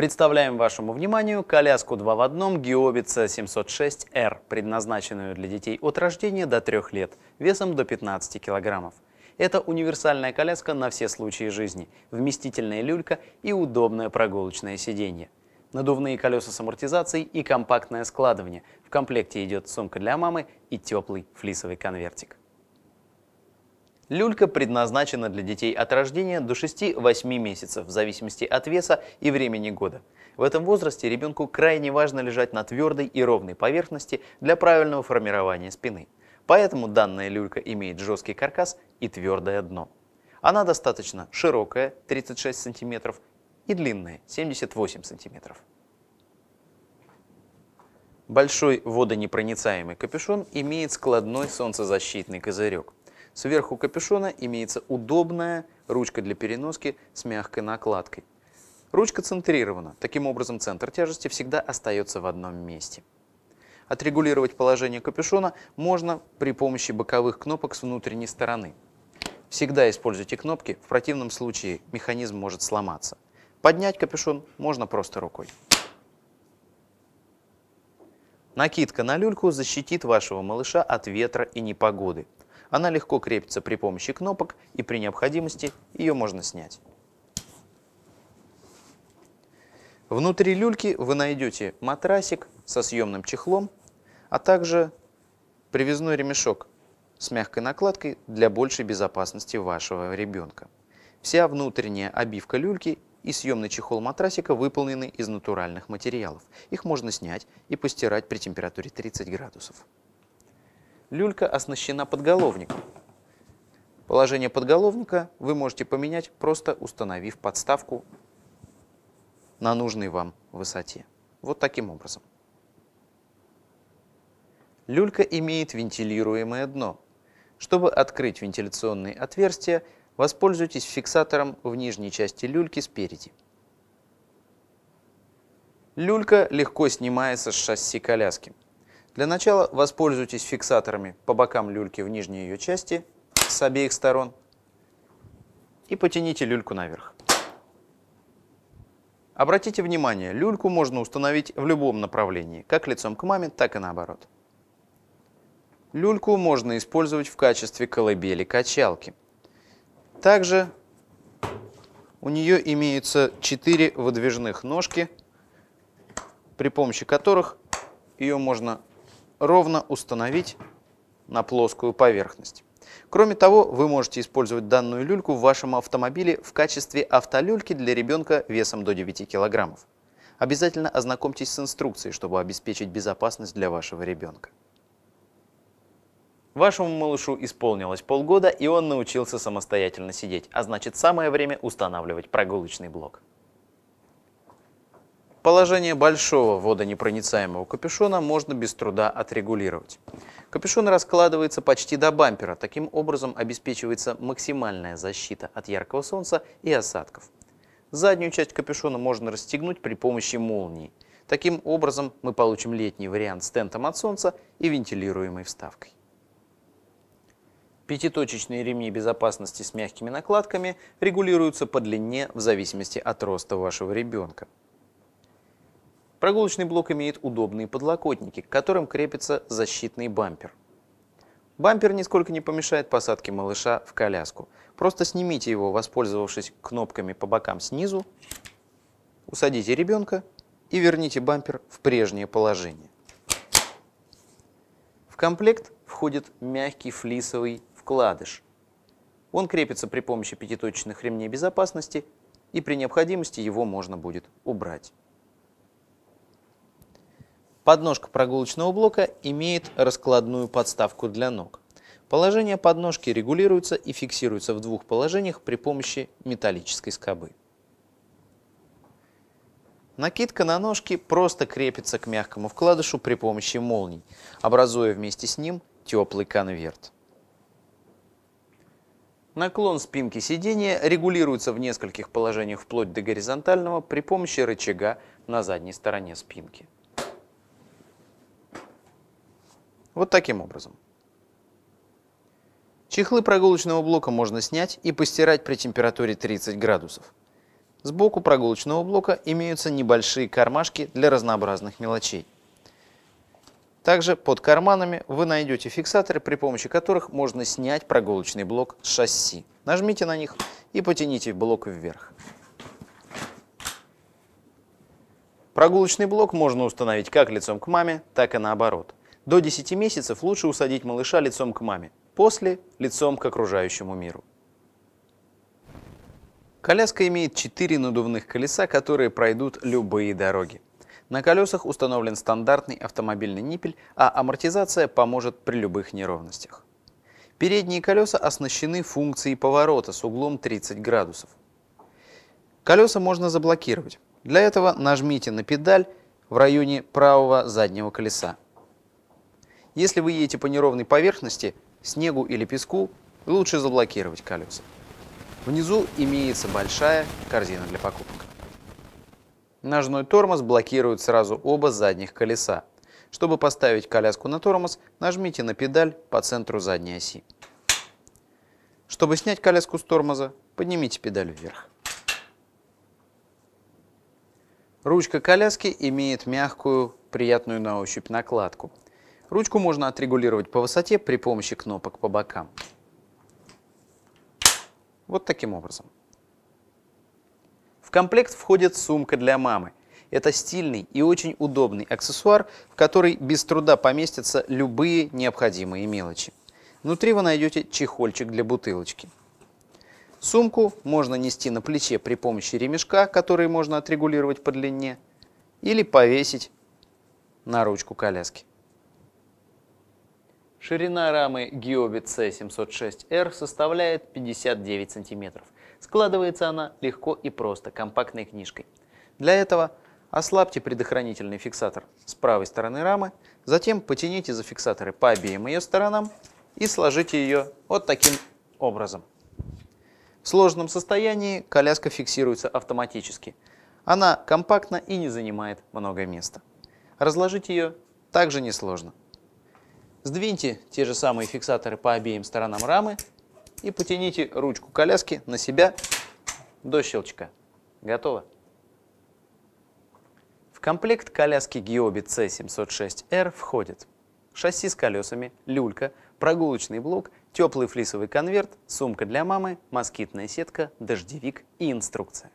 Представляем вашему вниманию коляску 2 в одном Geoby C 706R, предназначенную для детей от рождения до 3 лет, весом до 15 килограммов. Это универсальная коляска на все случаи жизни, вместительная люлька и удобное прогулочное сиденье. Надувные колеса с амортизацией и компактное складывание. В комплекте идет сумка для мамы и теплый флисовый конвертик. Люлька предназначена для детей от рождения до 6-8 месяцев, в зависимости от веса и времени года. В этом возрасте ребенку крайне важно лежать на твердой и ровной поверхности для правильного формирования спины. Поэтому данная люлька имеет жесткий каркас и твердое дно. Она достаточно широкая – 36 см и длинная – 78 см. Большой водонепроницаемый капюшон имеет складной солнцезащитный козырек. Сверху капюшона имеется удобная ручка для переноски с мягкой накладкой. Ручка центрирована, таким образом центр тяжести всегда остается в одном месте. Отрегулировать положение капюшона можно при помощи боковых кнопок с внутренней стороны. Всегда используйте кнопки, в противном случае механизм может сломаться. Поднять капюшон можно просто рукой. Накидка на люльку защитит вашего малыша от ветра и непогоды. Она легко крепится при помощи кнопок, и при необходимости ее можно снять. Внутри люльки вы найдете матрасик со съемным чехлом, а также привязной ремешок с мягкой накладкой для большей безопасности вашего ребенка. Вся внутренняя обивка люльки и съемный чехол матрасика выполнены из натуральных материалов. Их можно снять и постирать при температуре 30 градусов. Люлька оснащена подголовником. Положение подголовника вы можете поменять, просто установив подставку на нужной вам высоте. Вот таким образом. Люлька имеет вентилируемое дно. Чтобы открыть вентиляционные отверстия, воспользуйтесь фиксатором в нижней части люльки спереди. Люлька легко снимается с шасси коляски. Для начала воспользуйтесь фиксаторами по бокам люльки в нижней ее части с обеих сторон и потяните люльку наверх. Обратите внимание, люльку можно установить в любом направлении, как лицом к маме, так и наоборот. Люльку можно использовать в качестве колыбели-качалки. Также у нее имеются 4 выдвижных ножки, при помощи которых ее можно ровно установить на плоскую поверхность. Кроме того, вы можете использовать данную люльку в вашем автомобиле в качестве автолюльки для ребенка весом до 9 килограммов. Обязательно ознакомьтесь с инструкцией, чтобы обеспечить безопасность для вашего ребенка. Вашему малышу исполнилось полгода, и он научился самостоятельно сидеть, а значит, самое время устанавливать прогулочный блок. Положение большого водонепроницаемого капюшона можно без труда отрегулировать. Капюшон раскладывается почти до бампера, таким образом обеспечивается максимальная защита от яркого солнца и осадков. Заднюю часть капюшона можно расстегнуть при помощи молнии. Таким образом мы получим летний вариант с тентом от солнца и вентилируемой вставкой. Пятиточечные ремни безопасности с мягкими накладками регулируются по длине в зависимости от роста вашего ребенка. Прогулочный блок имеет удобные подлокотники, к которым крепится защитный бампер. Бампер нисколько не помешает посадке малыша в коляску. Просто снимите его, воспользовавшись кнопками по бокам снизу, усадите ребенка и верните бампер в прежнее положение. В комплект входит мягкий флисовый вкладыш. Он крепится при помощи пятиточечных ремней безопасности, и при необходимости его можно будет убрать. Подножка прогулочного блока имеет раскладную подставку для ног. Положение подножки регулируется и фиксируется в двух положениях при помощи металлической скобы. Накидка на ножки просто крепится к мягкому вкладышу при помощи молний, образуя вместе с ним теплый конверт. Наклон спинки сиденья регулируется в нескольких положениях вплоть до горизонтального при помощи рычага на задней стороне спинки. Вот таким образом. Чехлы прогулочного блока можно снять и постирать при температуре 30 градусов. Сбоку прогулочного блока имеются небольшие кармашки для разнообразных мелочей. Также под карманами вы найдете фиксаторы, при помощи которых можно снять прогулочный блок с шасси. Нажмите на них и потяните блок вверх. Прогулочный блок можно установить как лицом к маме, так и наоборот. До 10 месяцев лучше усадить малыша лицом к маме, после – лицом к окружающему миру. Коляска имеет 4 надувных колеса, которые пройдут любые дороги. На колесах установлен стандартный автомобильный ниппель, а амортизация поможет при любых неровностях. Передние колеса оснащены функцией поворота с углом 30 градусов. Колеса можно заблокировать. Для этого нажмите на педаль в районе правого заднего колеса. Если вы едете по неровной поверхности, снегу или песку, лучше заблокировать колеса. Внизу имеется большая корзина для покупок. Ножной тормоз блокирует сразу оба задних колеса. Чтобы поставить коляску на тормоз, нажмите на педаль по центру задней оси. Чтобы снять коляску с тормоза, поднимите педаль вверх. Ручка коляски имеет мягкую, приятную на ощупь накладку. Ручку можно отрегулировать по высоте при помощи кнопок по бокам. Вот таким образом. В комплект входит сумка для мамы. Это стильный и очень удобный аксессуар, в который без труда поместятся любые необходимые мелочи. Внутри вы найдете чехольчик для бутылочки. Сумку можно нести на плече при помощи ремешка, который можно отрегулировать по длине, или повесить на ручку коляски. Ширина рамы Geoby C 706R составляет 59 см. Складывается она легко и просто, компактной книжкой. Для этого ослабьте предохранительный фиксатор с правой стороны рамы, затем потяните за фиксаторы по обеим ее сторонам и сложите ее вот таким образом. В сложном состоянии коляска фиксируется автоматически. Она компактна и не занимает много места. Разложить ее также несложно. Сдвиньте те же самые фиксаторы по обеим сторонам рамы и потяните ручку коляски на себя до щелчка. Готово. В комплект коляски Geoby C 706R входит шасси с колесами, люлька, прогулочный блок, теплый флисовый конверт, сумка для мамы, москитная сетка, дождевик и инструкция.